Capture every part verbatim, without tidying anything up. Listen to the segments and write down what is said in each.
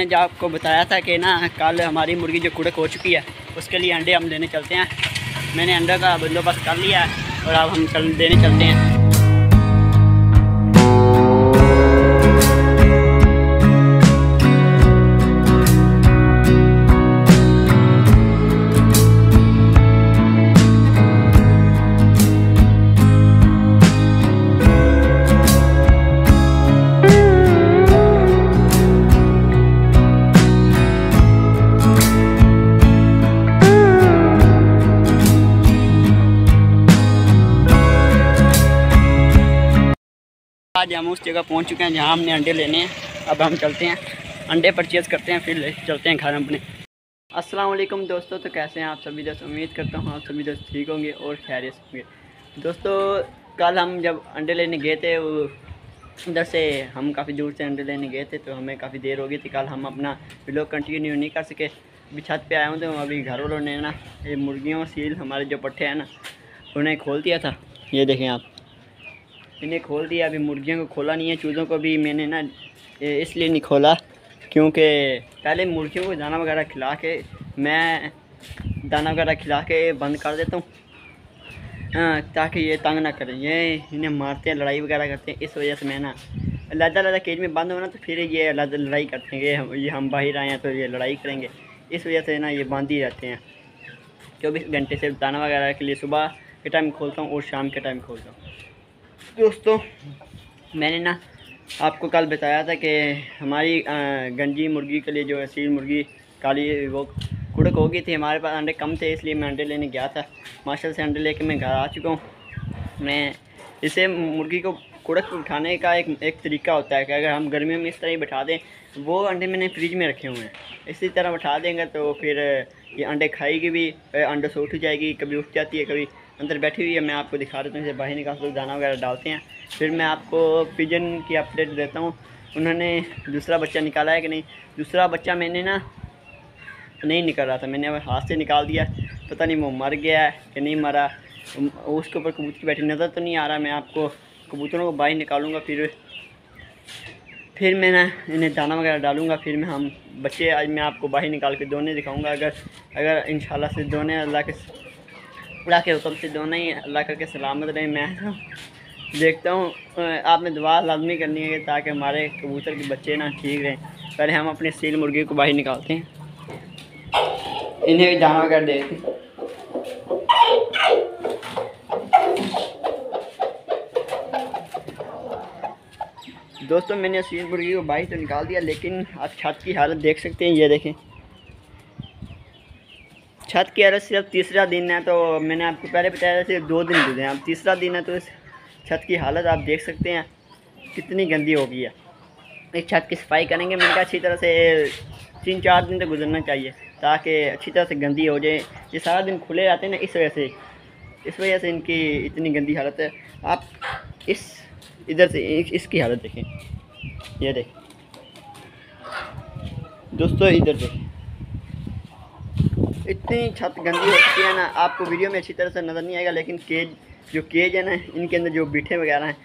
मैंने जो आपको बताया था कि ना कल हमारी मुर्गी जो कुड़क हो चुकी है उसके लिए अंडे हम लेने चलते हैं। मैंने अंडा का बंदोबस्त कर लिया है और अब हम चल देने चलते हैं। आज हम उस जगह पहुंच चुके हैं जहां हमने अंडे लेने हैं। अब हम चलते हैं, अंडे परचेज करते हैं, फिर चलते हैं घर अपने। अस्सलाम वालेकुम दोस्तों, तो कैसे हैं आप सभी दोस्त? उम्मीद करता हूं आप सभी दोस्त ठीक होंगे और खैरियत होंगे। दोस्तों कल हम जब अंडे लेने गए थे, उधर से हम काफ़ी दूर से अंडे लेने गए थे तो हमें काफ़ी देर हो गई थी। कल हम अपना व्लॉग कंटिन्यू नहीं कर सके। अभी छत पर आया हूँ तो अभी घर वालों ने ना ये मुर्गियों सील हमारे जो पट्ठे हैं ना उन्हें खोल दिया था। ये देखें आप, इन्हें खोल दिया। अभी मुर्गियों को खोला नहीं है। चूज़ों को भी मैंने ना इसलिए नहीं खोला क्योंकि पहले मुर्गियों को दाना वगैरह खिला के मैं दाना वगैरह खिला के बंद कर देता हूँ ताकि ये तंग ना करें। ये इन्हें मारते हैं, लड़ाई वगैरह करते हैं। इस वजह से मैं ना अलग अलग केज में बंद होना तो फिर ये अलग लड़ाई करते हैं। ये हम ये हम बाहर आए हैं तो ये लड़ाई करेंगे। इस वजह से ना ये बंद ही रहते हैं चौबीस घंटे। से दाना वगैरह के लिए सुबह के टाइम खोलता हूँ और शाम के टाइम खोलता हूँ। दोस्तों मैंने ना आपको कल बताया था कि हमारी गंजी मुर्गी के लिए जो असील मुर्गी काली वो कुड़क हो गई थी। हमारे पास अंडे कम थे इसलिए मैं अंडे लेने गया था। मार्शल से अंडे लेके मैं घर आ चुका हूँ। मैं इसे मुर्गी को कुड़क उठाने का एक एक तरीका होता है कि अगर हम गर्मियों में इस तरह ही बैठा दें, वो अंडे मैंने फ्रिज में रखे हुए हैं, इसी तरह बैठा देंगे तो फिर ये अंडे खाएगी भी, अंडे से उठ जाएगी, कभी उठ जाती है कभी अंदर बैठी हुई है। मैं आपको दिखा देता हूँ, इसे बाहर निकाल कर दाना वगैरह डालते हैं। फिर मैं आपको पिजन की अपडेट देता हूँ, उन्होंने दूसरा बच्चा निकाला है कि नहीं। दूसरा बच्चा मैंने ना नहीं निकल रहा था, मैंने हाथ से निकाल दिया। पता नहीं वो मर गया है कि नहीं मरा। उसके ऊपर कबूतर बैठी, नज़र तो नहीं आ रहा। मैं आपको कबूतरों को बाहर निकालूंगा, फिर फिर मैं ना इन्हें दाना वगैरह डालूंगा। फिर मैं हम बच्चे आज मैं आपको बाहर निकाल के दोने दिखाऊंगा। अगर अगर इंशाल्लाह से दोने अल्लाह के अल्लाह के हुक्म से दोनों ही अल्लाह करके सलामत रहे। मैं देखता हूँ आपने दुआ लाजमी करनी है ताकि हमारे कबूतर के बच्चे ना ठीक रहें। पहले हम अपने सील मुर्गी को बाहर निकालते हैं, इन्हें भी दाना कर देते हैं। दोस्तों मैंने सील मुर्गी को बाहर तो निकाल दिया, लेकिन आप छत की हालत देख सकते हैं। ये देखें, छत की हालत सिर्फ तीसरा दिन है, तो मैंने आपको पहले बताया था सिर्फ दो दिन गुजरे हैं, अब तीसरा दिन है तो इस छत की हालत आप देख सकते हैं कितनी गंदी हो गई है। इस छत की सफाई करेंगे, मैंने कहा अच्छी तरह से तीन चार दिन तो गुजरना चाहिए ताकि अच्छी तरह से गंदी हो जाए। ये सारा दिन खुले रहते हैं ना, इस वजह से इस वजह से इनकी इतनी गंदी हालत है। आप इस इधर से इसकी हालत देखें, ये देखें दोस्तों, इधर देखें इतनी छत गंदी होती है ना। आपको वीडियो में अच्छी तरह से नज़र नहीं आएगा, लेकिन केज जो केज है ना इनके अंदर जो बीठे वगैरह हैं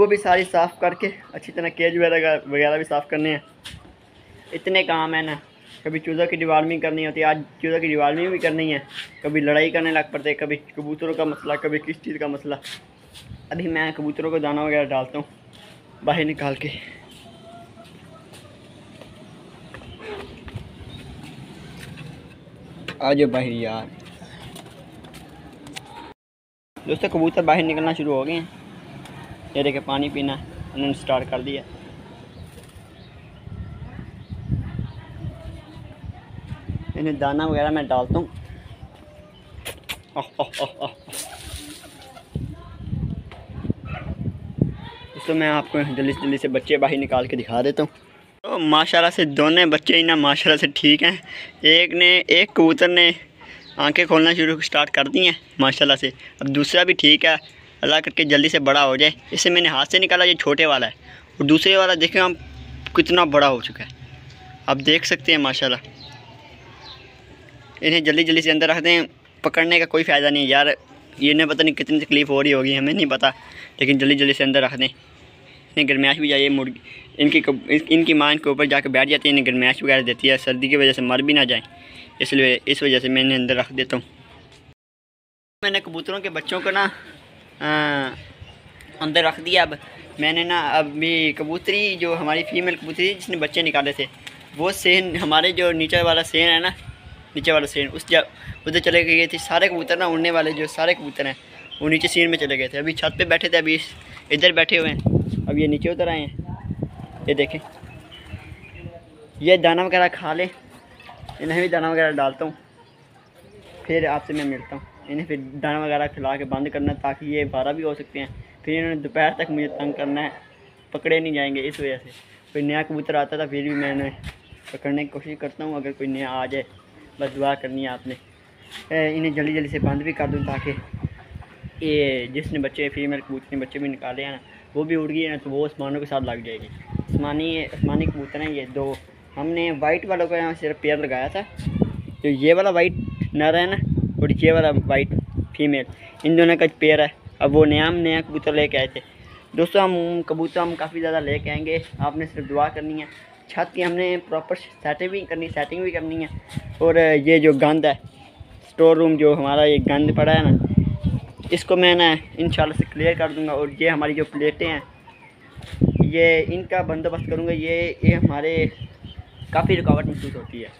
वो भी सारी साफ़ करके अच्छी तरह केज वगैरह वगैरह भी साफ़ करने हैं। इतने काम है ना, कभी चूज़ों की डिवार्मिंग करनी होती है, आज चूज़ों की डिवार्मिंग भी करनी है, कभी लड़ाई करने लग पड़ते, कभी कबूतरों का मसला, कभी किस चीज़ का मसला। अभी मैं कबूतरों को दाना वगैरह डालता हूँ बाहर निकाल के। आज बाहर यार दोस्तों कबूतर बाहर निकलना शुरू हो गए हैं। ये देखे पानी पीना उन्होंने स्टार्ट कर दिया। इन्हें दाना वगैरह मैं डालता हूँ। दोस्तों मैं आपको जल्दी से जल्दी से बच्चे बाहर निकाल के दिखा देता हूँ। तो माशाल्लाह से दोनों बच्चे ही ना माशाल्लाह से ठीक हैं। एक ने एक कबूतर ने आंखें खोलना शुरू स्टार्ट कर दी हैं माशाल्लाह से। अब दूसरा भी ठीक है, अल्लाह करके जल्दी से बड़ा हो जाए। इसे मैंने हाथ से निकाला, ये छोटे वाला है, और दूसरे वाला देखें हम कितना बड़ा हो चुका है, आप देख सकते हैं माशाल्लाह। इन्हें जल्दी जल्दी से अंदर रख दें, पकड़ने का कोई फ़ायदा नहीं यार, इन्हें पता नहीं कितनी तकलीफ़ हो रही होगी, हमें नहीं पता, लेकिन जल्दी जल्दी से अंदर रख दें। इसमें गर्माइश भी चाहिए। मुर्गी इनकी इनकी माँ इनके ऊपर जाकर बैठ जाती है, इन्हें गर्माइश वगैरह देती है, सर्दी की वजह से मर भी ना जाए, इसलिए इस वजह से मैं इन्हें अंदर रख देता हूँ। मैंने कबूतरों के बच्चों को ना अंदर रख दिया। अब मैंने ना अभी कबूतरी जो हमारी फीमेल कबूतरी जिसने बच्चे निकाले थे, वो सेन हमारे जो नीचे वाला सेन है ना, नीचे वाला सेन उस जब उधर चले गए थे सारे कबूतर ना, उड़ने वाले जो सारे कबूतर हैं वो नीचे सेन में चले गए थे। अभी छत पे बैठे थे, अभी इधर बैठे हुए हैं, अब ये नीचे उतर आए हैं। ये देखें, ये दाना वगैरह खा लें, इन्हें भी दाना वगैरह डालता हूँ, फिर आपसे मैं मिलता हूँ। इन्हें फिर दाना वगैरह खिला के बंद करना ताकि ये बारह भी हो सकते हैं, फिर इन्होंने दोपहर तक मुझे तंग करना है, पकड़े नहीं जाएंगे इस वजह से। कोई नया कबूतर आता था फिर भी मैंने पकड़ने की कोशिश करता हूँ, अगर कोई नया आ जाए। बस दुआ करनी है आपने, इन्हें जल्दी जल्दी से बंद भी कर दूँ ताकि ये जिसने बच्चे फीमेल कबूतर बच्चे भी निकाले हैं ना, वो भी उड़ गई है ना, तो वो आसमानों के साथ लग जाएगी। आसमानी आसमानी कबूतर हैं ये दो। हमने वाइट वालों का सिर्फ पेयर लगाया था, जो ये वाला वाइट नर है ना और ये वाला वाइट फीमेल, इन दोनों का पेयर है। अब वो नया नया कबूतर लेके आए थे। दोस्तों हम कबूतर हम काफ़ी ज़्यादा लेके आएंगे, आपने सिर्फ दुआ करनी है। छत की हमने प्रॉपर सेटिंग भी करनी सेटिंग भी करनी है। और ये जो गंद है स्टोर रूम, जो हमारा ये गंद पड़ा है ना, इसको मैं ना इंशाल्लाह से क्लियर कर दूंगा। और ये हमारी जो प्लेटें हैं ये इनका बंदोबस्त करूँगा। ये ये हमारे काफ़ी रुकावट महसूस होती है,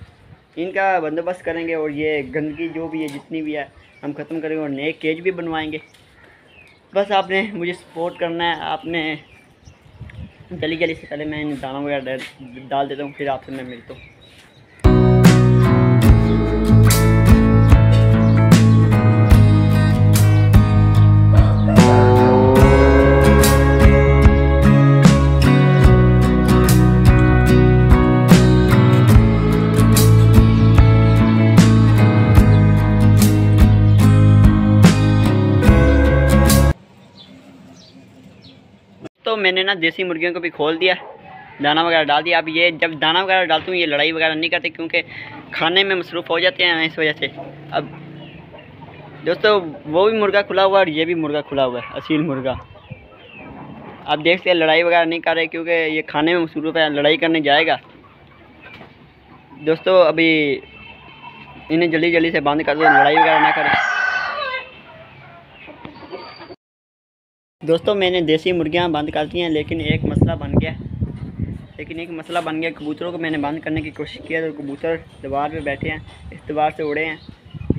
इनका बंदोबस्त करेंगे। और ये गंदगी जो भी है जितनी भी है हम ख़त्म करेंगे, और नए केज भी बनवाएंगे। बस आपने मुझे सपोर्ट करना है, आपने जल्दी जल्दी से। पहले मैं इन दाना वगैरह डाल देता हूँ, फिर आपसे मैं मिलता हूँ। मैंने ना देसी मुर्गियों को भी खोल दिया, दाना वगैरह डाल दिया। अब ये जब दाना वगैरह डालती हूँ ये लड़ाई वगैरह नहीं करते, क्योंकि खाने में मसरूफ़ हो जाते हैं इस वजह से। अब दोस्तों वो भी मुर्गा खुला हुआ है और ये भी मुर्गा खुला हुआ है, असील मुर्गा। आप देख सकते हैं लड़ाई वगैरह नहीं कर रहे, क्योंकि ये खाने में मसरूफ़ है, लड़ाई करने जाएगा। दोस्तों अभी इन्हें जल्दी जल्दी से बंद कर दो, लड़ाई वगैरह ना करें। दोस्तों मैंने देसी मुर्गियां बंद कर दी हैं, लेकिन एक मसला बन गया लेकिन एक मसला बन गया कबूतरों को मैंने बंद करने की कोशिश किया तो कबूतर दीवार पे बैठे हैं, इस दीवार से उड़े हैं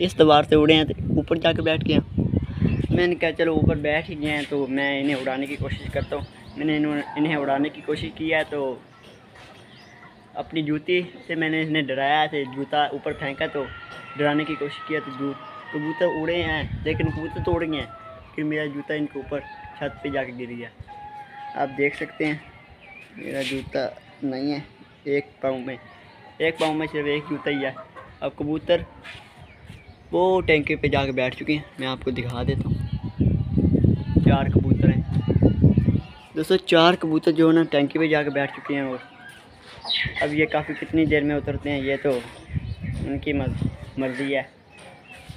इस दीवार से उड़े हैं तो ऊपर जाके बैठ गए। मैंने कहा चलो ऊपर बैठ ही गए हैं तो मैं इन्हें उड़ाने की कोशिश करता हूँ। मैंने इन्हें उड़ाने की कोशिश की है तो अपनी जूती से मैंने इन्हें डराया, तो जूता ऊपर फेंका तो डराने की कोशिश किया तो कबूतर उड़े हैं, लेकिन कबूतर तो उड़ गए हैं, फिर मेरा जूता इनके ऊपर छत पे जाके गिर गया। आप देख सकते हैं मेरा जूता नहीं है, एक पाँव में एक पाँव में सिर्फ एक जूता ही है। अब कबूतर वो टैंकी पे जाके बैठ चुके हैं, मैं आपको दिखा देता हूँ। चार कबूतर हैं दोस्तों, चार कबूतर जो है ना टैंकी पे जाके बैठ चुके हैं। और अब ये काफ़ी कितनी देर में उतरते हैं ये तो उनकी मर्ज़ी है।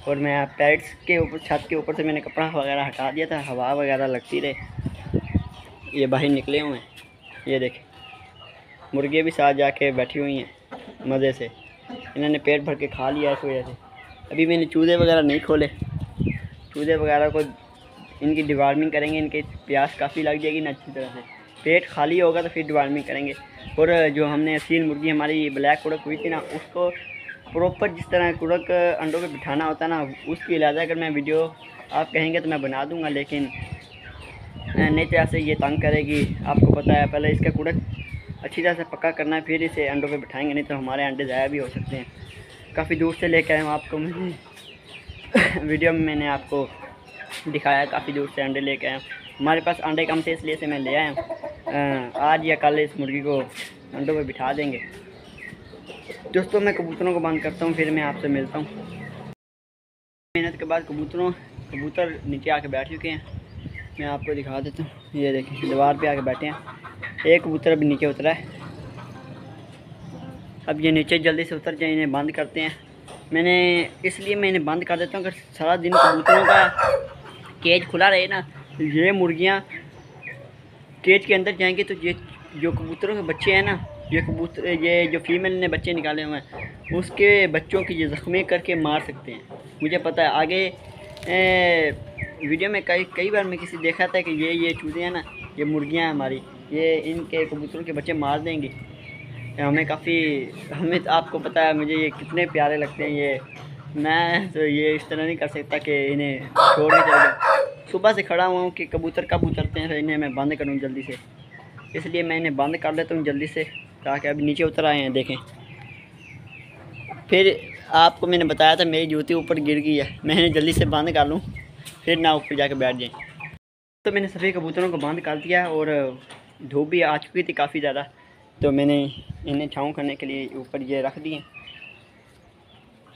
और मैं पैड्स के ऊपर छत के ऊपर से मैंने कपड़ा वगैरह हटा दिया था, हवा वगैरह लगती रहे। ये बाहर निकले हुए हैं, ये देखें मुर्गियाँ भी साथ जाके बैठी हुई हैं मज़े से, इन्होंने पेट भर के खा लिया इस वजह से। अभी मैंने चूजे वगैरह नहीं खोले, चूजे वगैरह को इनकी डिवार्मिंग करेंगे, इनके प्यास काफ़ी लग जाएगी ना अच्छी तरह से, पेट खाली होगा तो फिर डिवार्मिंग करेंगे। और जो हमने असील मुर्गी हमारी ब्लैक उड़क हुई थी ना, उसको प्रॉपर जिस तरह कुड़क अंडों पे बिठाना होता है ना, उसकी इलाजा अगर मैं वीडियो आप कहेंगे तो मैं बना दूंगा, लेकिन नहीं तो ऐसे ये तंग करेगी। आपको पता है पहले इसका कुड़क अच्छी तरह से पक्का करना है, फिर इसे अंडों पे बिठाएंगे, नहीं तो हमारे अंडे ज़ाया भी हो सकते हैं। काफ़ी दूर से लेकर आए हूँ, आपको मैंने वीडियो में मैंने आपको दिखाया काफ़ी दूर से अंडे लेके आया हूँ। हमारे पास अंडे कम थे इसलिए से मैं ले आया हूँ, आज या कल इस मुर्गी को अंडों पर बिठा देंगे। दोस्तों मैं कबूतरों को बंद करता हूँ, फिर मैं आपसे मिलता हूँ। मेहनत के बाद कबूतरों कबूतर नीचे आके बैठ चुके हैं, मैं आपको दिखा देता हूँ। ये देखिए दीवार पे आके बैठे हैं, एक कबूतर अभी नीचे उतरा है। अब ये नीचे जल्दी से उतर जाए, इन्हें बंद करते हैं। मैंने इसलिए मैं इन्हें बंद कर देता हूँ, अगर सारा दिन कबूतरों का केज खुला रहे ना, ये मुर्गियाँ केज के अंदर जाएंगे तो ये जो कबूतरों के बच्चे हैं ना, ये कबूतर ये जो फीमेल ने बच्चे निकाले हुए हैं उसके बच्चों की ये ज़ख्मी करके मार सकते हैं। मुझे पता है आगे ए, वीडियो में कई कई बार मैं किसी देखा था कि ये ये चूज़े हैं ना, ये मुर्गियाँ हमारी, ये इनके कबूतरों के बच्चे मार देंगी। हमें काफ़ी हमें आपको पता है मुझे ये कितने प्यारे लगते हैं। ये मैं तो ये इस तरह नहीं कर सकता कि इन्हें छोड़ के चले जाऊँ। सुबह से खड़ा हुआ हूँ कि कबूतर कब उतरते हैं तो इन्हें मैं बंद करूँ जल्दी से, इसलिए मैं इन्हें बंद कर लेता हूँ जल्दी से ताकि अभी नीचे उतर आए हैं। देखें, फिर आपको मैंने बताया था मेरी जूती ऊपर गिर गई है, मैं इन्हें जल्दी से बंद कर लूँ फिर ना ऊपर जाके बैठ जाएँ। तो मैंने सभी कबूतरों को बंद कर दिया और धूप भी आ चुकी थी काफ़ी ज़्यादा, तो मैंने इन्हें छाँव करने के लिए ऊपर ये रख दिए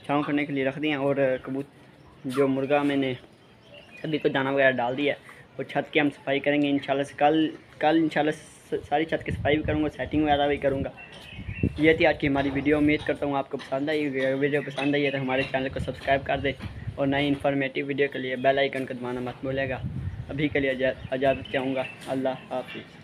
छाँव करने के लिए रख दिए और कबूतर जो मुर्गा मैंने सभी को दाना वगैरह डाल दिया। और छत की हम सफाई करेंगे इंशाल्लाह से, कल कल इंशाल्लाह सारी छत की सफाई भी करूँगा, सेटिंग वगैरह भी करूँगा। ये थी आज की हमारी वीडियो, उम्मीद करता हूँ आपको पसंद आई। वीडियो पसंद आई है तो हमारे चैनल को सब्सक्राइब कर दें और नई इन्फॉर्मेटिव वीडियो के लिए बेल आइकन को दबाना मत भूलिएगा। अभी के लिए इजाज़त चाहूँगा, अल्लाह हाफिज़।